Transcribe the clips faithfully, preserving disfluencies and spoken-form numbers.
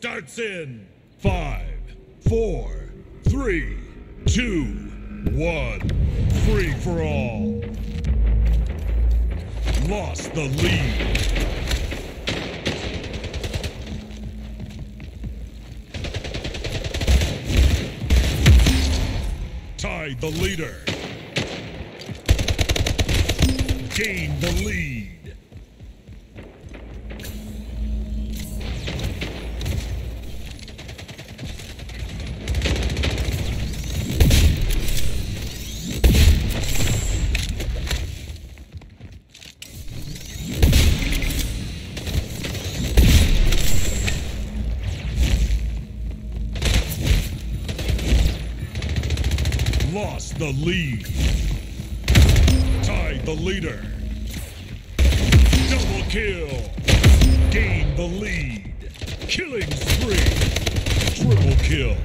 starts in five, four, three, two, one. Free for all. Lost the lead. Tied the leader. Gained the lead. Lost the lead. Tied the leader. Double kill. Gained the lead. Killing spree. Triple kill.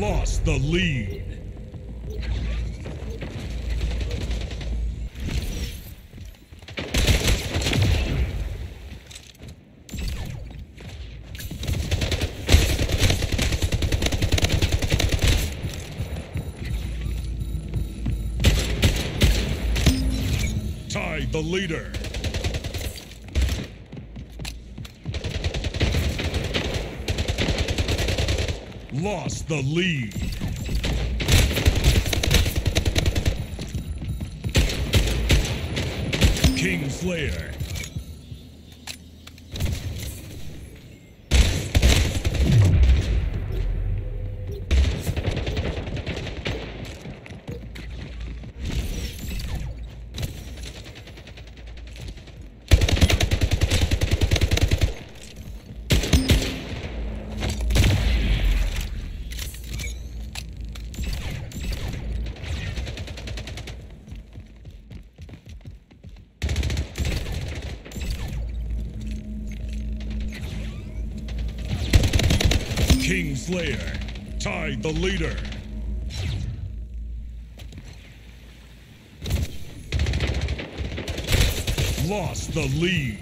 Lost the lead. Tied the leader. Lost the lead. Kingslayer. Kingslayer tied the leader. Lost the lead.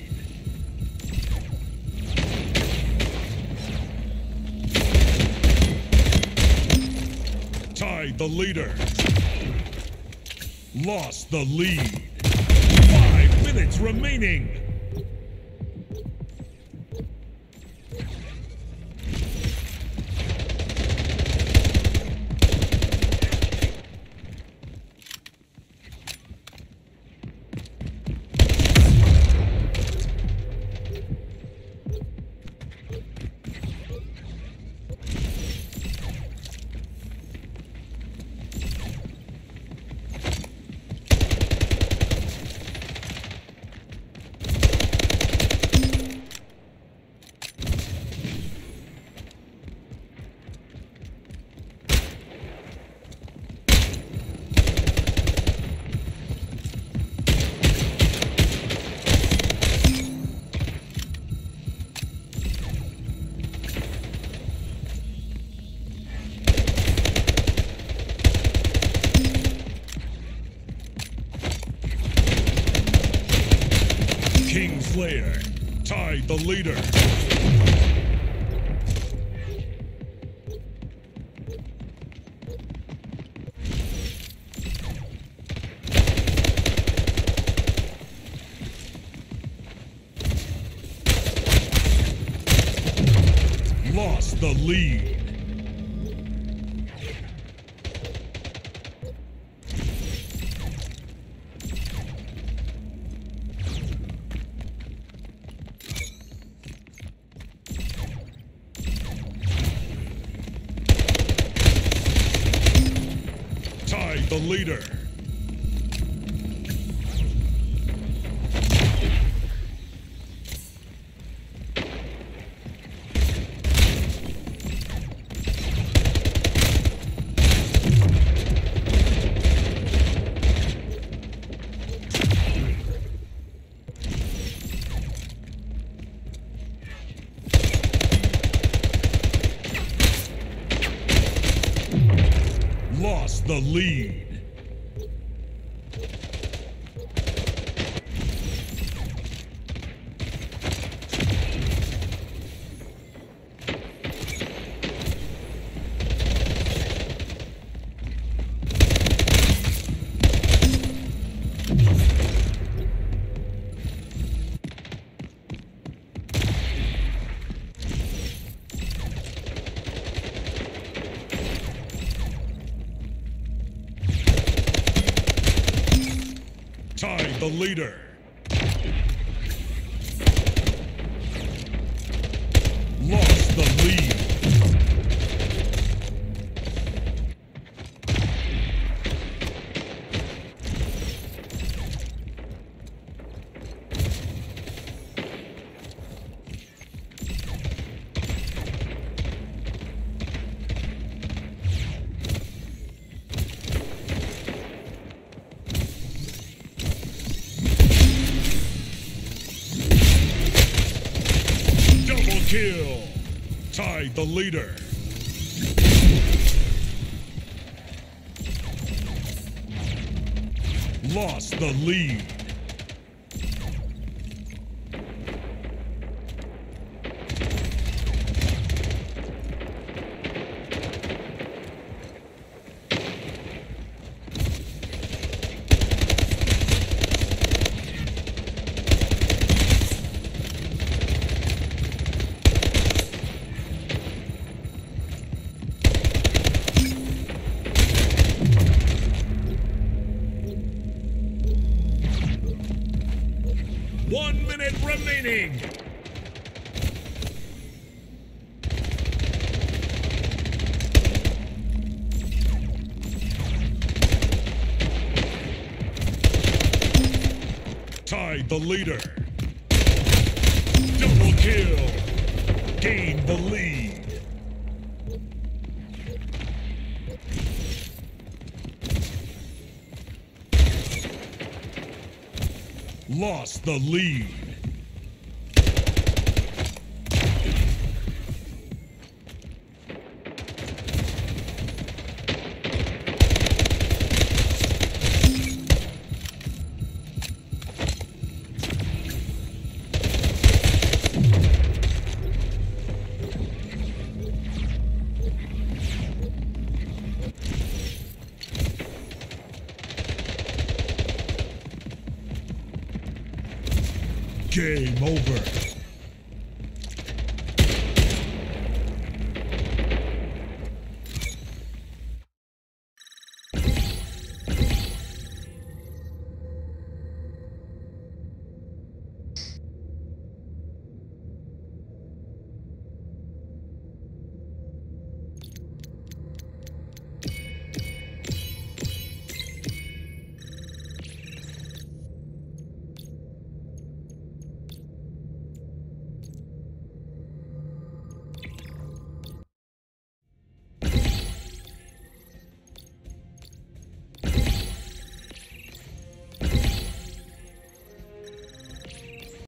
Tied the leader. Lost the lead. Five minutes remaining. Kingslayer tied the leader. Lost the lead. The leader. lost the lead. The leader. Lost the lead. Kill. Tied the leader. Lost the lead. One minute remaining. Tied the leader. Double kill. Gained the lead. Lost the lead. Game over.